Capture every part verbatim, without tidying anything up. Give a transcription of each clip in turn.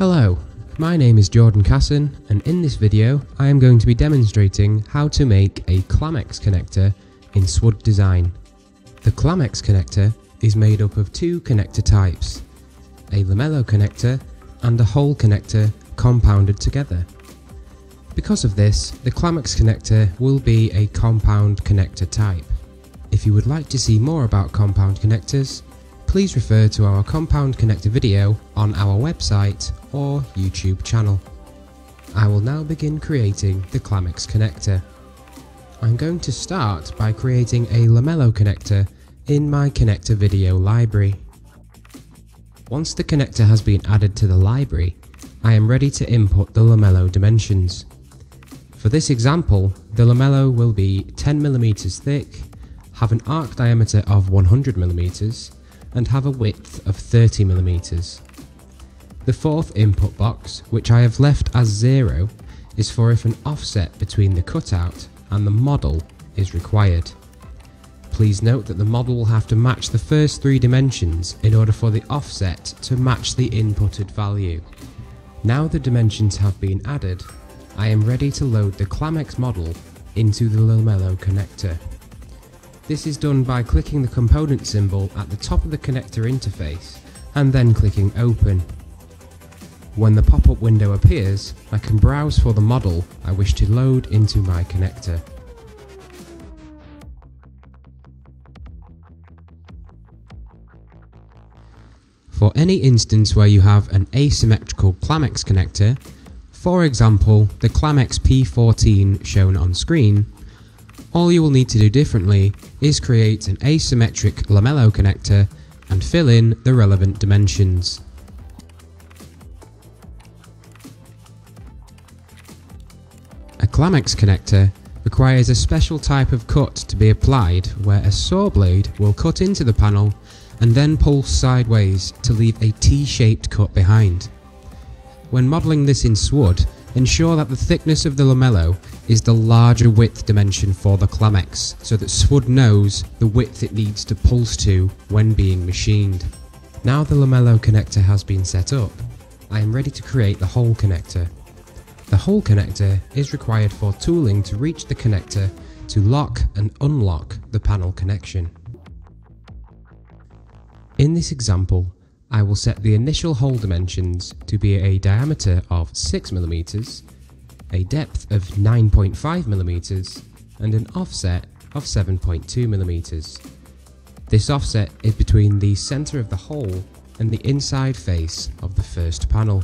Hello, my name is Jordan Kasson, and in this video I am going to be demonstrating how to make a Clamex connector in SWOOD design. The Clamex connector is made up of two connector types, a lamello connector and a hole connector compounded together. Because of this, the Clamex connector will be a compound connector type. If you would like to see more about compound connectors, please refer to our compound connector video on our website or YouTube channel. I will now begin creating the Clamex connector. I'm going to start by creating a lamello connector in my connector video library. Once the connector has been added to the library, I am ready to input the lamello dimensions. For this example, the lamello will be ten millimeters thick, have an arc diameter of one hundred millimeters, and have a width of thirty millimeters. The fourth input box, which I have left as zero, is for if an offset between the cutout and the model is required. Please note that the model will have to match the first three dimensions in order for the offset to match the inputted value. Now the dimensions have been added, I am ready to load the Clamex model into the lamello connector. This is done by clicking the component symbol at the top of the connector interface and then clicking open. When the pop-up window appears, I can browse for the model I wish to load into my connector. For any instance where you have an asymmetrical Clamex connector, for example the Clamex P fourteen shown on screen, all you will need to do differently is create an asymmetric lamello connector and fill in the relevant dimensions. A Clamex connector requires a special type of cut to be applied where a saw blade will cut into the panel and then pull sideways to leave a T-shaped cut behind. When modelling this in SWOOD, ensure that the thickness of the lamello is the larger width dimension for the Clamex, so that SWOOD knows the width it needs to pulse to when being machined. Now the lamello connector has been set up, I am ready to create the hole connector. The hole connector is required for tooling to reach the connector to lock and unlock the panel connection. In this example, I will set the initial hole dimensions to be a diameter of six millimeters, a depth of nine point five millimeters, and an offset of seven point two millimeters. This offset is between the center of the hole and the inside face of the first panel.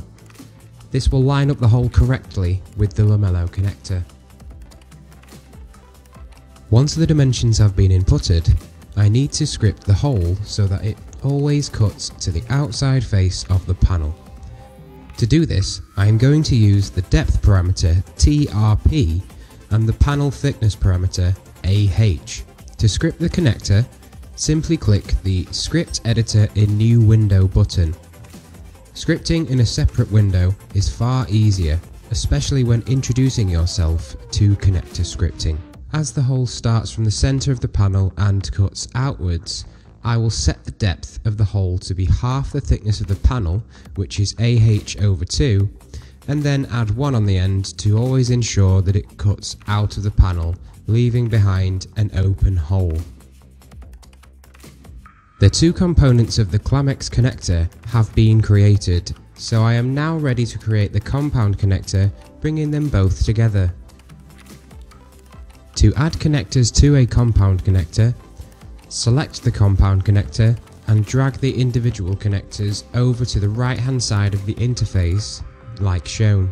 This will line up the hole correctly with the lamello connector. Once the dimensions have been inputted, I need to script the hole so that it always cuts to the outside face of the panel. To do this, I am going to use the depth parameter T R P and the panel thickness parameter A H. To script the connector, simply click the Script Editor in New Window button. Scripting in a separate window is far easier, especially when introducing yourself to connector scripting. As the hole starts from the center of the panel and cuts outwards, I will set the depth of the hole to be half the thickness of the panel, which is A H over two, and then add one on the end to always ensure that it cuts out of the panel, leaving behind an open hole. The two components of the Clamex connector have been created, so I am now ready to create the compound connector, bringing them both together. To add connectors to a compound connector, select the compound connector and drag the individual connectors over to the right hand side of the interface, like shown.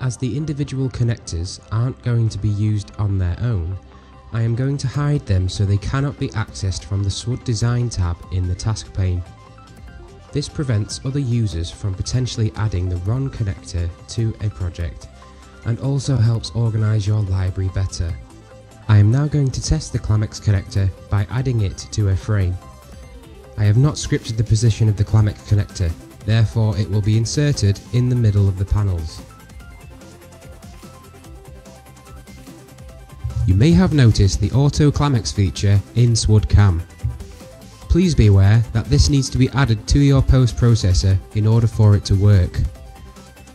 As the individual connectors aren't going to be used on their own, I am going to hide them so they cannot be accessed from the SWOOD Design tab in the task pane. This prevents other users from potentially adding the wrong connector to a project and also helps organise your library better. I am now going to test the Clamex connector by adding it to a frame. I have not scripted the position of the Clamex connector, therefore it will be inserted in the middle of the panels. You may have noticed the Auto Clamex feature in SWOODCAM. Please be aware that this needs to be added to your post processor in order for it to work.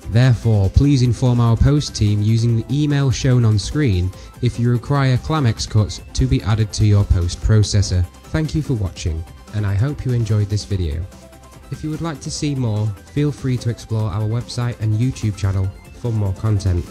Therefore, please inform our post team using the email shown on screen if you require Clamex cuts to be added to your post processor. Thank you for watching, and I hope you enjoyed this video. If you would like to see more, feel free to explore our website and YouTube channel for more content.